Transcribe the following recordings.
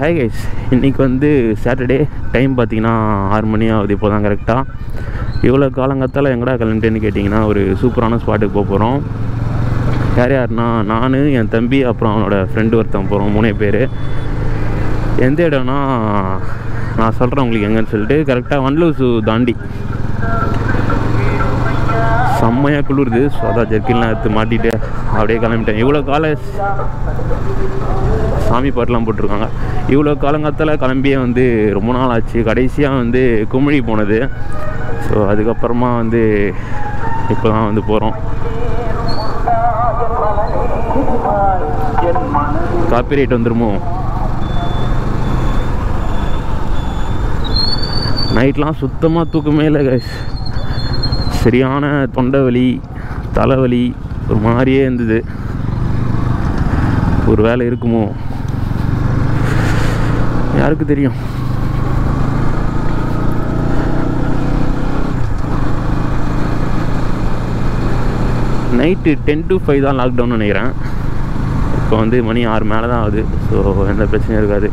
Hi guys, இன்றைக்கி வந்து Saturday. Time பார்த்திங்கன்னா 6 மணி ஆகுது இப்போ தான் கரெக்டாக. இவ்வளோ காலங்கத்தால் எங்கடா கிளம்பிட்டேன்னு கேட்டிங்கன்னா, ஒரு சூப்பரான ஸ்பாட்டுக்கு போக போகிறோம். யார் யாருன்னா, நான், என் தம்பி, அப்புறம் அவனோட ஃப்ரெண்டு ஒருத்தன் போகிறோம். 3 பேர். எந்த இடம்னா நான் சொல்கிறேன் உங்களுக்கு எங்கன்னு சொல்லிட்டு. கரெக்டாக வண்டலூசு தாண்டி செம்மையாக குளிருது. ஸோ அதான் ஜெர்க்கின்லாம் எடுத்து மாட்டிட்டு அப்படியே கிளம்பிட்டேன். இவ்வளோ காலம் சாமி பாட்டெலாம் போட்டிருக்காங்க. இவ்வளோ காலங்காலத்தில் கிளம்பியே வந்து ரொம்ப நாள் ஆச்சு. கடைசியாக வந்து குமிழி போனது. ஸோ அதுக்கப்புறமா வந்து இப்போ தான் வந்து போகிறோம். காப்பிரைட் வந்துருமோ? நைட்லாம் சுத்தமாக தூக்கமே இல்லை கைஸ். சரியான தொண்டை வலி, தலைவலி, ஒரு மாதிரியே இருந்தது. ஒரு வேலை இருக்குமோ யாருக்கு தெரியும். நைட்டு 10 to 5 தான் லாக்டவுன் நினைக்கிறேன். இப்போ வந்து மணி 6 மேலே தான் ஆகுது. ஸோ எந்த பிரச்சனையும் இருக்காது.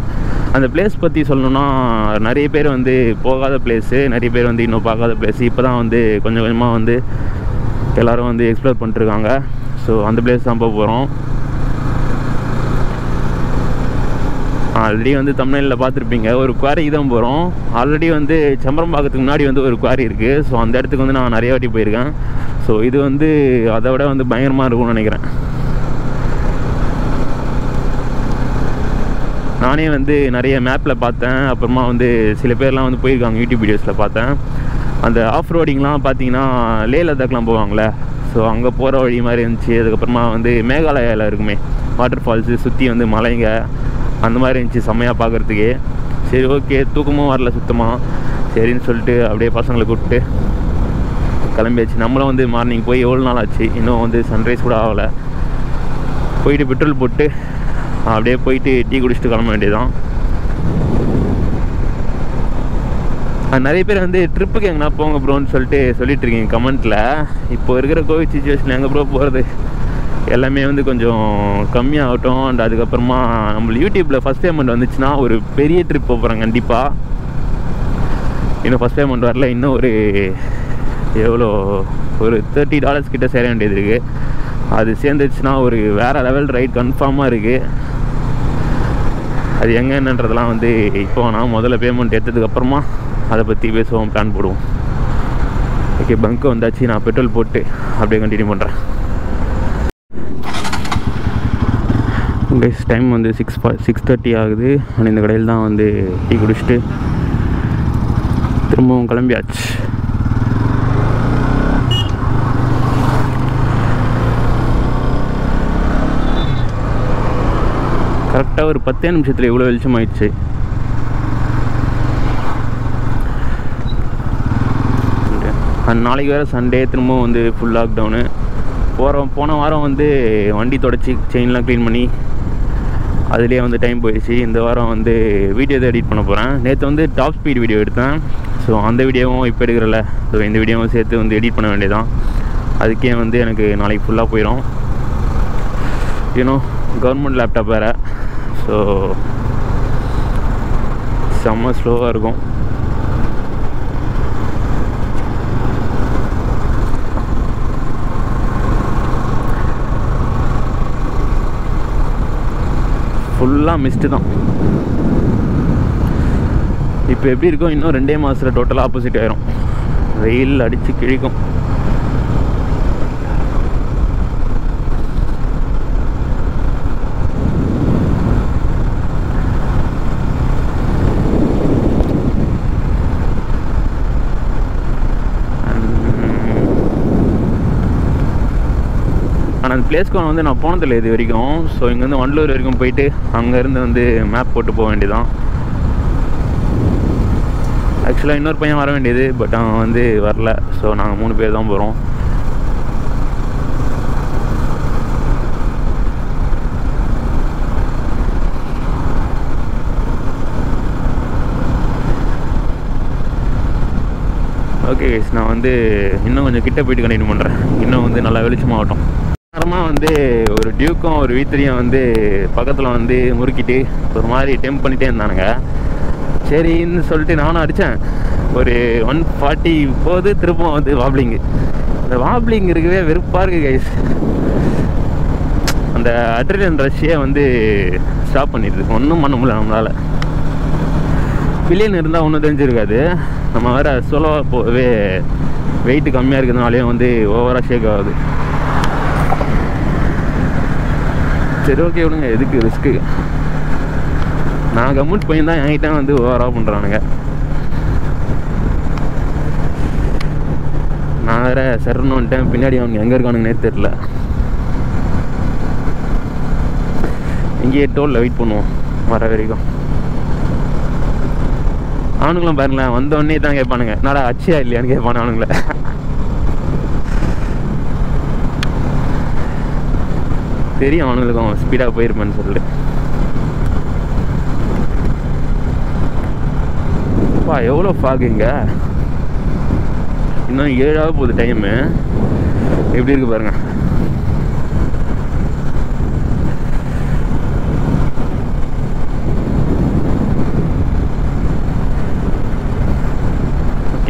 அந்த பிளேஸ் பற்றி சொல்லணுன்னா, நிறைய பேர் வந்து போகாத பிளேஸு, நிறைய பேர் வந்து இன்னும் பார்க்காத பிளேஸு இப்போ தான் வந்து கொஞ்சம் கொஞ்சமாக வந்து எல்லோரும் வந்து எக்ஸ்ப்ளோர் பண்ணிட்டுருக்காங்க. ஸோ அந்த பிளேஸ் தான் போக போகிறோம். ஆல்ரெடி வந்து தமிழ்நாட்டில் பார்த்துருப்பீங்க, ஒரு குவாரிக்கு தான் போகிறோம். ஆல்ரெடி வந்து செம்பரம் பார்க்கறதுக்கு முன்னாடி வந்து ஒரு குவாரி இருக்குது. ஸோ அந்த இடத்துக்கு வந்து நான் நிறைய வாட்டி போயிருக்கேன். ஸோ இது வந்து அதை விட வந்து பயங்கரமாக இருக்கும்னு நினைக்கிறேன். நானே வந்து நிறைய மேப்பில் பார்த்தேன். அப்புறமா வந்து சில பேர்லாம் வந்து போயிருக்காங்க, யூடியூப் வீடியோஸில் பார்த்தேன். அந்த ஆஃப் ரோடிங்லாம் பார்த்தீங்கன்னா லே லதாக்லாம் போவாங்களே, ஸோ அங்கே போகிற வழி மாதிரி இருந்துச்சு. அதுக்கப்புறமா வந்து மேகாலயாவில் இருக்குமே வாட்டர் ஃபால்ஸு, சுற்றி வந்து மலைங்க, அந்த மாதிரி இருந்துச்சு செம்மையாக பார்க்குறதுக்கு. சரி ஓகே, தூக்கமும் வரல சுத்தமாக. சரின்னு சொல்லிட்டு அப்படியே பசங்களை கூப்பிட்டு கிளம்பியாச்சு. நம்மளும் வந்து மார்னிங் போய் எவ்வளோ நாள் ஆச்சு, இன்னும் வந்து சன்ரைஸ் கூட ஆகலை. போயிட்டு பெட்ரோல் போட்டு அப்படியே போயிட்டு டீ குடிச்சிட்டு கிளம்ப வேண்டியதுதான். நிறைய பேர் வந்து ட்ரிப்புக்கு எங்கன்னா போங்க ப்ரோன்னு சொல்லிட்டு சொல்லிட்டு இருக்கீங்க கமெண்ட்டில். இப்போ இருக்கிற கோவிட் சுச்சுவேஷன் எங்கே ப்ரோ போகிறது? எல்லாமே வந்து கொஞ்சம் கம்மியாகட்டும். அண்ட் அதுக்கப்புறமா நம்மளுக்கு யூடியூப்பில் ஃபஸ்ட் பேமெண்ட் வந்துச்சுன்னா ஒரு பெரிய ட்ரிப் போகிறோம் கண்டிப்பாக. இன்னும் ஃபஸ்ட் பேமெண்ட் வரல. இன்னும் ஒரு எவ்வளோ ஒரு $30 கிட்டே சேர வேண்டியது இருக்குது. அது சேர்ந்துச்சுன்னா ஒரு வேறு லெவல் ரைட் கன்ஃபார்மாக இருக்குது. அது எங்கே என்னன்றதெல்லாம் வந்து இப்போ நான் முதல்ல பேமெண்ட் எடுத்ததுக்கப்புறமா அதை பற்றி பேசுவோம், பிளான் போடுவோம். ஓகே, பங்கு வந்தாச்சு. நான் பெட்ரோல் போட்டு அப்படியே கண்டினியூ பண்ணுறேன். நெக்ஸ்ட் டைம் வந்து 6:30 ஆகுது. ஆனால் இந்த கடையில் தான் வந்து டீ குடிச்சிட்டு திரும்பவும் கிளம்பியாச்சு. கரெக்டாக ஒரு 10 நிமிஷத்தில் இவ்வளோ வெளிச்சமாயிடுச்சு. நாளைக்கு வேறு சண்டே, திரும்பவும் வந்து ஃபுல் லாக்டவுனு. போன வாரம் வந்து வண்டி தொடச்சி செயின்லாம் க்ளீன் பண்ணி அதிலே வந்து டைம் போயிடுச்சு. இந்த வாரம் வந்து வீடியோ தான் எடிட் பண்ண போகிறேன். நேற்று வந்து டாப் ஸ்பீட் வீடியோ எடுத்தேன். ஸோ அந்த வீடியோவும் இப்போ எடுக்கிறல, ஸோ இந்த வீடியோவும் சேர்த்து வந்து எடிட் பண்ண வேண்டியதான். அதுக்கே வந்து எனக்கு நாளைக்கு ஃபுல்லாக போயிடும். இன்னும் கவர்மெண்ட் லேப்டாப் வேறு, ஸோ செம்ம ஸ்லோவாக இருக்கும். ஃபுல்லாக மிஸ்ட்டு தான். இப்போ எப்படி இருக்கும், இன்னும் 2 மாதத்தில் டோட்டலாக ஆப்போசிட் ஆயிரும். வெயில் அடித்து கிழிக்கும். அந்த பிளேஸ்க்கு வந்து நான் போனதில்லை இது வரைக்கும். ஸோ இங்கேருந்து வண்டலூர் வரைக்கும் போயிட்டு அங்கேருந்து வந்து மேப் போட்டு போக வேண்டியதான். ஆக்சுவலாக இன்னொரு பையன் வர வேண்டியது, பட் அவன் வந்து வரல. ஸோ நாங்கள் 3 பேர் தான் போகிறோம். ஓகே கைஸ், நான் வந்து இன்னும் கொஞ்சம் கிட்ட போயிட்டு கண்டினியூ பண்ணுறேன். இன்னும் வந்து நல்லா வெளிச்சமாகட்டும். அப்புறமா வந்து ஒரு டியூக்கும் ஒரு வீத்திரியும் வந்து பக்கத்தில் வந்து முறுக்கிட்டு ஒரு மாதிரி டெம்ப் பண்ணிகிட்டே இருந்தானுங்க. சரின்னு சொல்லிட்டு நானும் அடித்தேன். ஒரு 140 போது திருப்பம் வந்து வாப்ளிங்கு. அந்த வாப்ளிங் இருக்கவே வெறுப்பாக இருக்குது கைஸ். அந்த அட்ரினலின் ரஷ்ஷே வந்து ஸ்டாப் பண்ணிடுது, ஒன்றும் பண்ண முடியல நம்மளால். பில்லியன் இருந்தால் ஒன்றும் தெரிஞ்சிருக்காது, நம்ம வேறு சொலவாக போகவே வெயிட்டு கம்மியாக இருக்கிறதுனாலே வந்து ஓவராக ஷேக் ஆகுது. சரி ஓகே விடுங்க, எதுக்கு ரிஸ்க்கு. நான் கம்முட் போயிருந்தான் என்கிட்ட வந்து ஓவராக பண்ணுறானுங்க. நான் வேறு சரணு வந்துட்டேன், பின்னாடி அவனுக்கு எங்கே இருக்கானுங்கன்னே தெரில. இங்கேயே டோலில் வெயிட் பண்ணுவோம் வர வரைக்கும். அவனுங்களும் பாருங்களேன், வந்தோடனே தான் கேட்பானுங்க என்னடா அச்சியா இல்லையான்னு கேட்பானு அவனுங்கள. தெரியும் அவனுங்களுக்கு அவன் ஸ்பீடாக போயிருப்பான்னு சொல்லிட்டு. அப்பா எவ்வளோ ஃபாகுங்க, இன்னும் 7 போகுது டைமு, எப்படி இருக்கு பாருங்க.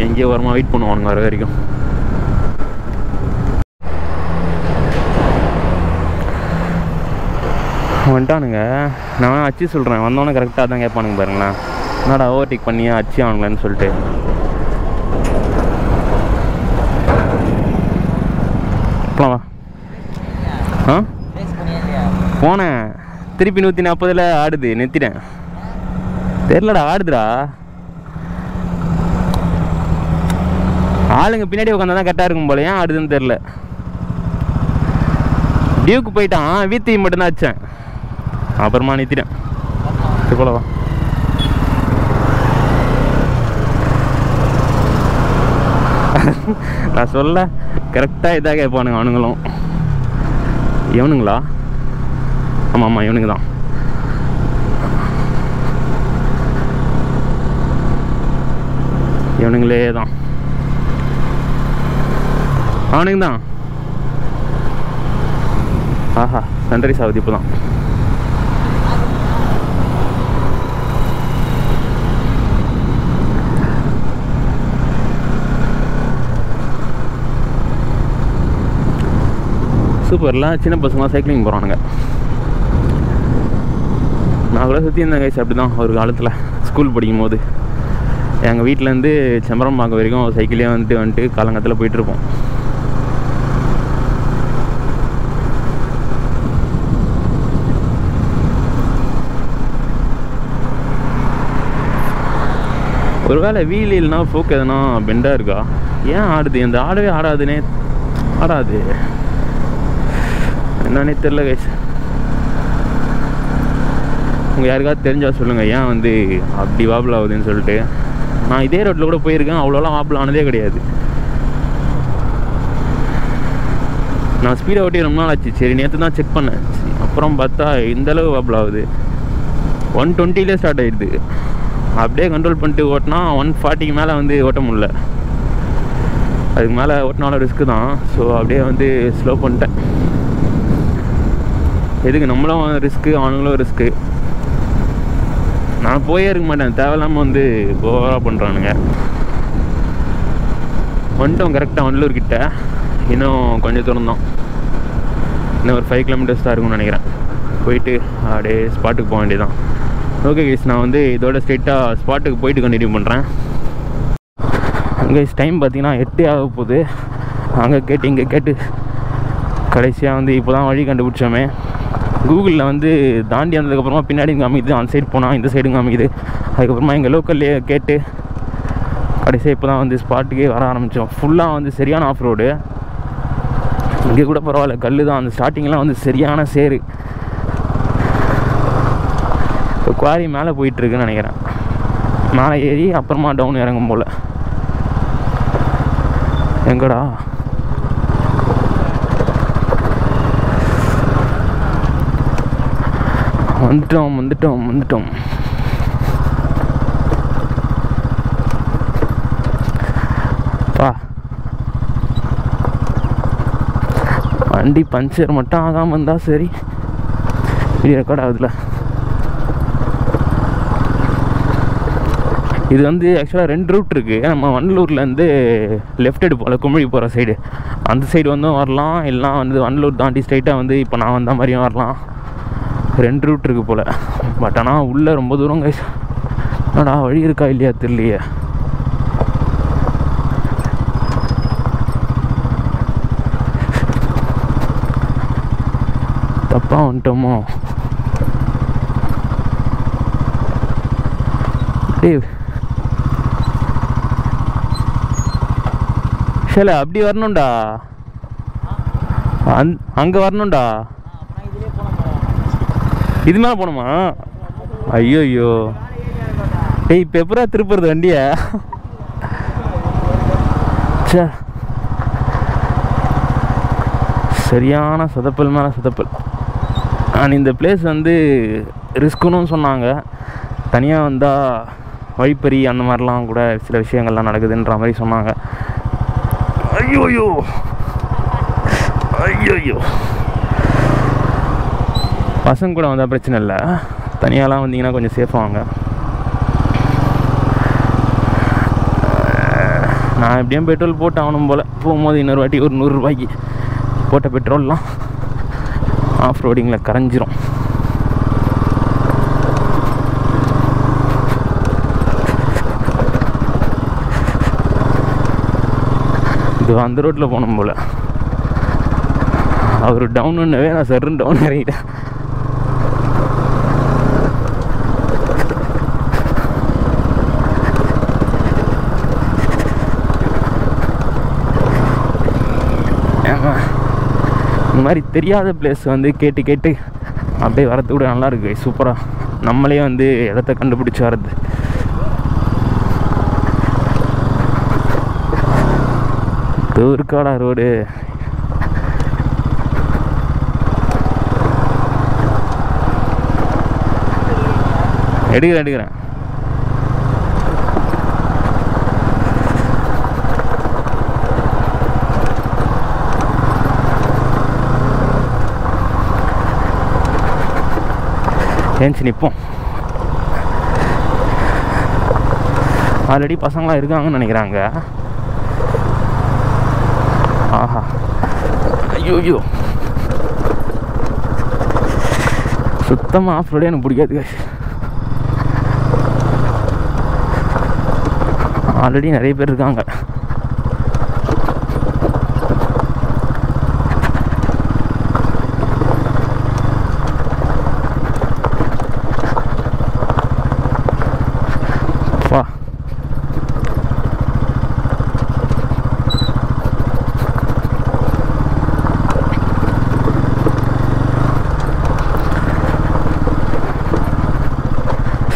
இங்கே வரமா வெயிட் பண்ணுவானுங்க வர வரைக்கும். வந்துட்டானுங்க, நான் அச்சு சொல்கிறேன், வந்தோன்னே கரெக்டாக தான் கேட்பானுங்க பாருங்களேன் என்னடா ஓவர்டேக் பண்ணியா அச்சு ஆனுங்களான்னு சொல்லிட்டு. போலாமா? ஆ போனேன், திருப்பி 140 ஆடுது, நிறுத்திட்டேன். தெரிலடா ஆடுதுடா, ஆளுங்க பின்னாடி உட்காந்தா தான் கரெக்டாக இருக்கும் போல, ஏன் ஆடுதுன்னு தெரில. டியூக்கு போயிட்டான், வீத்தி மட்டும்தான் அடித்தேன், அப்புறமா நிறுத்திட்டேன். போலவா? நான் சொல்ல கரெக்டாக இதாக கேட்பானுங்க அவனுங்களும். இவனுங்களா? ஆமாம் ஆமாம் இவனுங்க தான். இவனுங்களே தான், அவனுங்க தான். ஆஹா நன்றி சாவுதி. இப்போ தான் சூப்பர்லாம் சின்ன பசங்களாம் சைக்கிளிங் போகிறானுங்க. நான் கூட சுற்றி இருந்தேன் கைஸ் அப்படி தான் ஒரு காலத்தில். ஸ்கூல் படிக்கும் போது எங்கள் வீட்டிலேருந்து செம்பரம் பார்க்க வரைக்கும் சைக்கிளே வந்துட்டு காலங்கத்தில் போயிட்டுருப்போம். ஒருவேளை வீல் இல்லைனா ஃபோக் எதுனா பெண்டாக இருக்கா? ஏன் ஆடுது? அந்த ஆடவே ஆடாது என்னன்னே தெரில கைஸ். உங்கள் யாருக்காவது தெரிஞ்சால் சொல்லுங்கள், ஏன் வந்து அப்படி வாப்பில் ஆகுதுன்னு சொல்லிட்டு. நான் இதே ரோட்டில் கூட போயிருக்கேன், அவ்வளோலாம் வாப்பில் ஆனதே கிடையாது. நான் ஸ்பீடை ஓட்டி ரொம்ப நாள் ஆச்சு, சரி நேற்று தான் செக் பண்ணேன். அப்புறம் பார்த்தா இந்தளவு வாப்பில் ஆகுது. 120 ஸ்டார்ட் ஆகிடுது, அப்படியே கண்ட்ரோல் பண்ணிட்டு ஓட்டினா 140 மேலே வந்து ஓட்ட முடில. அதுக்கு மேலே ஓட்டினாலும் ரிஸ்க்கு தான். ஸோ அப்படியே வந்து ஸ்லோ பண்ணிட்டேன். எதுக்கு நம்மளும் ரிஸ்க்கு அவனுங்களும் ரிஸ்க்கு. நான் போயே இருக்க மாட்டேன், தேவையில்லாமல் வந்து ஓவராக பண்ணுறானுங்க. வந்துட்டோம் கரெக்டாக வண்டலூர் கிட்ட, இன்னும் கொஞ்சம் தூரம் தான், இன்னும் ஒரு 5 கிலோமீட்டர்ஸ் தான் இருக்கும்னு நினைக்கிறேன். போயிட்டு அப்படியே ஸ்பாட்டுக்கு போக வேண்டியதான். ஓகே கைஸ், நான் வந்து இதோட ஸ்ட்ரெயிட்டாக ஸ்பாட்டுக்கு போயிட்டு கண்டினியூ பண்ணுறேன். கைஸ் டைம் பார்த்திங்கன்னா 8 ஆக போகுது. அங்கே கேட்டு இங்கே கேட்டு கடைசியாக வந்து இப்போ தான் வழி கண்டுபிடிச்சோமே. கூகுளில் வந்து தாண்டி வந்ததுக்கப்புறமா பின்னாடி காமிக்குது, அந்த சைடு போனால் இந்த சைடும் காமிக்குது. அதுக்கப்புறமா எங்கள் லோக்கல்லையே கேட்டு கடைசியாக இப்போ தான் வந்து ஸ்பாட்டுக்கே வர ஆரம்பித்தோம். ஃபுல்லாக வந்து சரியான ஆஃப் ரோடு. இங்கே கூட பரவாயில்ல கல் தான், அந்த ஸ்டார்டிங்கெலாம் வந்து சரியான சேரு. குவாரி மேலே போயிட்டுருக்குன்னு நினைக்கிறேன், மேலே ஏறி அப்புறமா டவுன் இறங்கும் போல். எங்கடா வந்துட்டோம். வண்டி பஞ்சர் மட்டும் ஆகாமல் இருந்தால் சரி, இது ரெக்கார்ட் ஆகுதுல. இது வந்து ஆக்சுவலாக 2 ரூட் இருக்குது. நம்ம வண்டலூர்லேருந்து லெஃப்ட் எடு போகல, குமிழி போகிற சைடு, அந்த சைடு வந்தும் வரலாம், இல்லைனா வந்து வண்டலூர் தாண்டி ஸ்ட்ரைட்டாக வந்து இப்போ நான் வந்த மாதிரியும் வரலாம். 2 ரூட் இருக்குது போல். பட் ஆனால் உள்ளே ரொம்ப தூரம் கைஸ். என்னடா வழி இருக்கா இல்லையா தெரியலையே. தப்பாக வந்துட்டோமோ? டே சில அப்படி வரணும்டா, அங்கே வரணும்டா. இது மேலே போகணுமா? ஐயோ ஐயோ, டேய் இப்போ எப்படா திருப்புறது வண்டியை? சார் சரியான சொதப்பல் மேலே சொதப்பல். நான் இந்த பிளேஸ் வந்து ரிஸ்க்குன்னு சொன்னாங்க. தனியாக வந்தால் வழிப்பறி அந்த மாதிரிலாம் கூட சில விஷயங்கள்லாம் நடக்குதுன்ற மாதிரி சொன்னாங்க. ஐயோயோ ஐயோயோ, பசங்க கூட வந்தால் பிரச்சனை இல்லை, தனியாலாம் வந்தீங்கன்னா கொஞ்சம் சேஃபாக வாங்க. நான் எப்படியும் பெட்ரோல் போட்டு ஆகணும் போல். போகும்போது இன்னொரு வாட்டி ஒரு 100 ரூபாய்க்கு போட்ட பெட்ரோல்லாம் ஆஃப் ரோடிங்கில் கரைஞ்சிரும். இது அந்த ரோட்டில் போனோம் போல். அவர் டவுனுன்னவே நான் சர்ன்னு டவுன் இறங்கிட்டேன். இந்த மாதிரி தெரியாத பிளேஸ் வந்து கேட்டு கேட்டு அப்படியே வரது கூட நல்லாயிருக்கு. சூப்பராக நம்மளே வந்து இடத்த கண்டுபிடிச்சி வர்றது. இருக்காடா ரோடு. எடுக்கிறேன் ஏன்ச்சு நிற்போம். ஆல்ரெடி பசங்களாம் இருக்காங்கன்னு நினைக்கிறாங்க. ஆஹா ஐயோ, சுத்தமாக ஆஃப் ரோடே எனக்கு பிடிக்காது காய்ச்சி. ஆல்ரெடி நிறைய பேர் இருக்காங்க.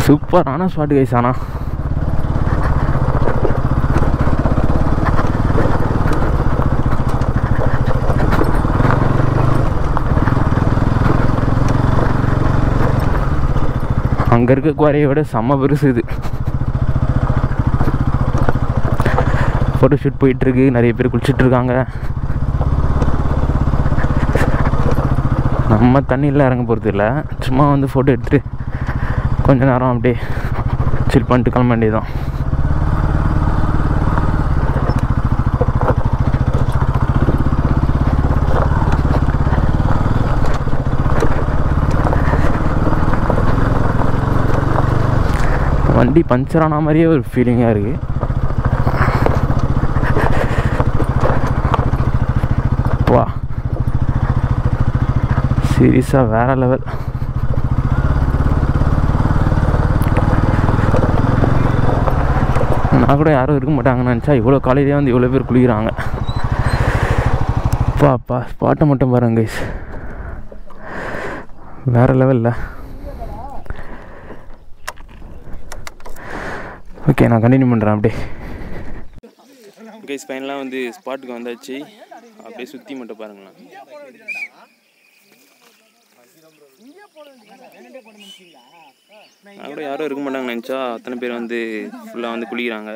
சூப்பரான ஸ்பாட்டு கைஸ். ஆனால் அங்கே இருக்க குறைய விட செம்ம பெருசு இது. ஃபோட்டோஷூட் போயிட்டுருக்கு, நிறைய பேர் குளிச்சிட்ருக்காங்க. நம்ம தண்ணியெலாம் இறங்க போகிறது இல்லை, சும்மா வந்து ஃபோட்டோ எடுத்துகிட்டு கொஞ்ச நேரம் அப்படியே சில் பண்ணிட்டு கிளம்ப வேண்டியதுதான். வண்டி பஞ்சர் ஆன மாதிரியே ஒரு ஃபீலிங்காக இருக்குது. வா சீரியஸாக வேறு லெவல். நான் கூட யாரும் இருக்க மாட்டாங்கன்னு நினச்சா இவ்வளோ காலையிலே வந்து இவ்வளோ பேர் குளிக்கிறாங்க. பாப்பா ஸ்பாட்டை மட்டும் பாருங்க கைஸ், வேறு லெவலில். ஓகே நான் கண்டினியூ பண்ணுறேன் அப்படியே. கைஸ் ஃபைனலாக வந்து ஸ்பாட்டுக்கு வந்தாச்சு. அப்படியே சுற்றி மட்டும் பாருங்களா. நான் கூட யாரும் இருக்க மாட்டாங்கன்னு நினச்சா அத்தனை பேர் வந்து ஃபுல்லாக வந்து குளிக்கிறாங்க.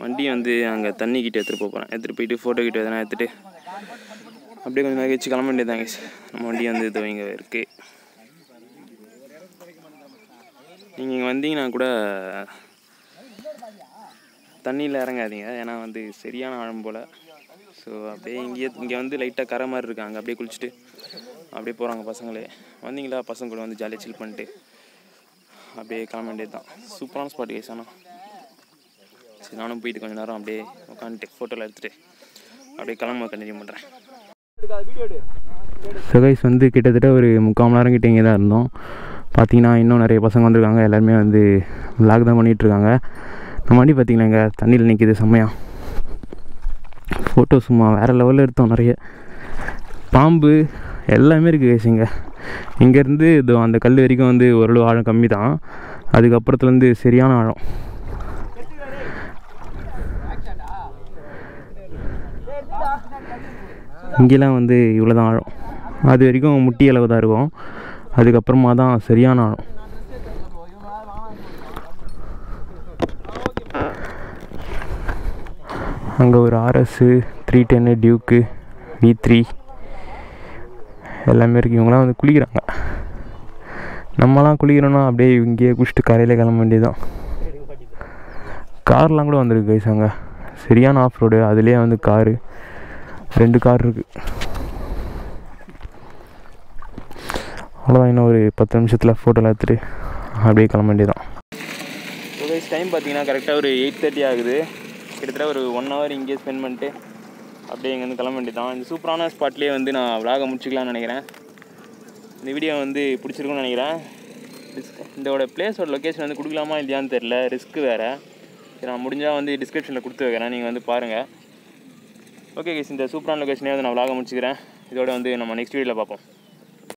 வண்டி வந்து அங்கே தண்ணி கிட்டே எடுத்துகிட்டு போகிறேன். எடுத்துகிட்டு போயிட்டு ஃபோட்டோ கிட்ட எதனா எடுத்துகிட்டு அப்படியே கொஞ்சம் நேரம் கழிச்சு கிளம்ப வேண்டியதாங்க. நம்ம வண்டி வந்து இது இங்கே இருக்குது. நீங்கள் இங்கே வந்தீங்கன்னா கூட தண்ணியில் இறங்காதீங்க, ஏன்னா வந்து சரியான ஆழம் போல். ஸோ அப்படியே இங்கே வந்து லைட்டாக கரை மாதிரி இருக்காங்க. அப்படியே குளிச்சுட்டு அப்படியே போகிறாங்க பசங்களே. வந்தீங்களா பசங்க கூட வந்து ஜாலியாக சில் பண்ணிட்டு அப்படியே கிளம்ப வேண்டியது தான். சூப்பரான ஸ்பாட் கேஸ். ஆனால் சரி, நானும் போயிட்டு கொஞ்சம் நேரம் அப்படியே உட்காந்துட்டு ஃபோட்டோவில் எடுத்துகிட்டு அப்படியே கிளம்ப கண்டினியூ பண்ணுறேன். ஸோ கைஸ் வந்து கிட்டத்தட்ட ஒரு 3/4 மணி நேரம் கிட்டே இங்கே தான் இருந்தோம். பார்த்தீங்கன்னா இன்னும் நிறைய பசங்க வந்திருக்காங்க. எல்லாருமே வந்து விளாக் தான் பண்ணிகிட்ருக்காங்க. நம்ம வண்டி பார்த்திங்கன்னா இங்கே தண்ணியில் நிற்கிது. செம்மையாக ஃபோட்டோ சும்மா வேறு லெவலில் எடுத்தோம். நிறைய பாம்பு எல்லாமே இருக்குது கைஸ். இங்கேருந்து இதோ அந்த கல் வரைக்கும் வந்து ஓரளவு ஆழம் கம்மி தான். அதுக்கப்புறத்துலேருந்து சரியான ஆழம். இங்கெல்லாம் வந்து இவ்வளோ தான் ஆழம். அது வரைக்கும் முட்டி அளவு தான் இருக்கும். அதுக்கப்புறமா தான் சரியான ஆழம். அங்கே ஒரு ஆர்எஸ்ஸு 310 டியூக்கு V3 எல்லாமே இருக்குது. இவங்களாம் வந்து குளிக்கிறாங்க. நம்மலாம் குளிக்கிறோன்னா அப்படியே இங்கேயே குளிச்சுட்டு கரையில் கிளம்ப வேண்டியதுதான். கார்லாம் கூட வந்திருக்கு கைஸ். அங்கே சரியான ஆஃப் ரோடு. அதுலேயே வந்து காரு 2 கார் இருக்குது. அவ்வளோதான். இன்னும் ஒரு 10 நிமிஷத்தில் ஃபோட்டோலாம் எடுத்துகிட்டு அப்படியே கிளம்ப வேண்டியதுதான். டைம் பார்த்தீங்கன்னா கரெக்டாக ஒரு 8:30 ஆகுது. கிட்டத்தட்ட ஒரு 1 hour இங்கேயே ஸ்பெண்ட் பண்ணிட்டு அப்படியே இங்கேருந்து கிளம்ப வேண்டியதுதான். இந்த சூப்பரான ஸ்பாட்லேயே வந்து நான் விலாக முடிச்சுக்கலாம்னு நினைக்கிறேன். இந்த வீடியோ வந்து பிடிச்சிருக்குன்னு நினைக்கிறேன். இதோட பிளேஸோட லொக்கேஷன் வந்து கொடுக்கலாமா இல்லையான்னு தெரில, ரிஸ்க் வேறு. நான் முடிஞ்சால் வந்து டிஸ்கிரிப்ஷனில் கொடுத்து வைக்கிறேன், நீங்கள் வந்து பாருங்கள். ஓகே கைஸ், இந்த சூப்பரான லொக்கேஷனே வந்து நான் விலாக முடிச்சுக்கிறேன். இதோட வந்து நம்ம நெக்ஸ்ட் வீடியோவில் பார்ப்போம்.